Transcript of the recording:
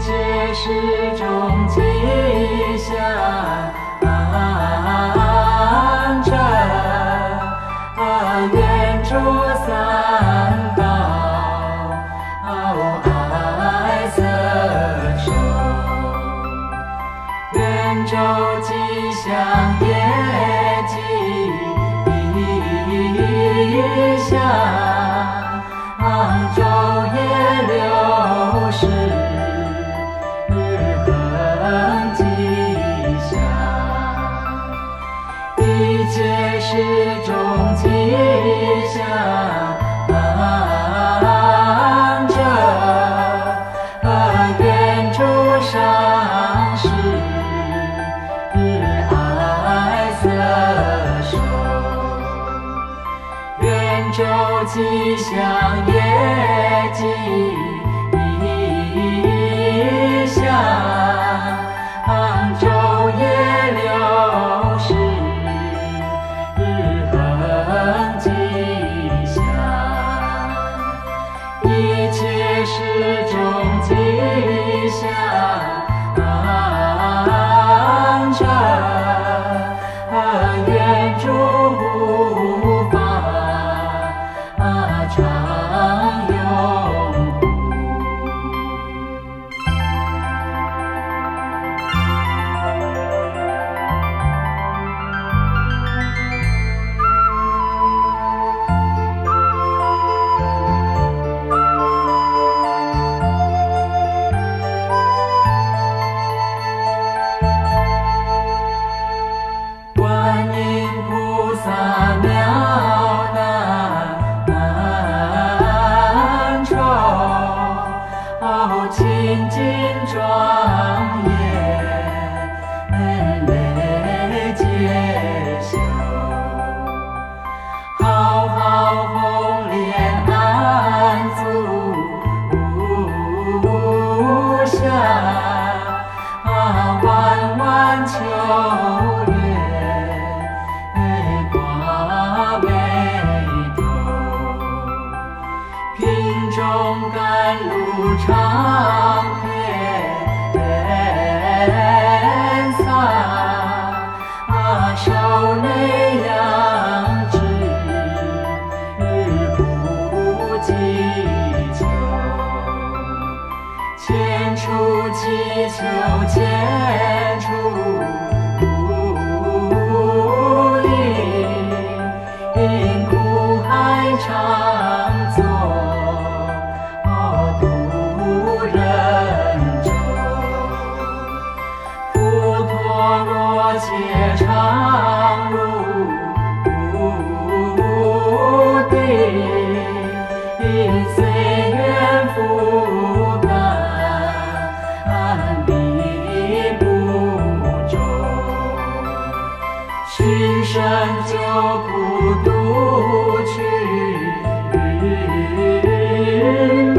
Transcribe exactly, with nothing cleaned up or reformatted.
界是种迹象安枕，愿诸三宝爱色受，愿周吉祥业吉祥，昼夜流逝。 是种迹象安枕，愿诸上师爱色受，愿周吉祥业吉祥，昼夜流逝。 是种迹象安枕，愿诸护法常永护。孤独去云。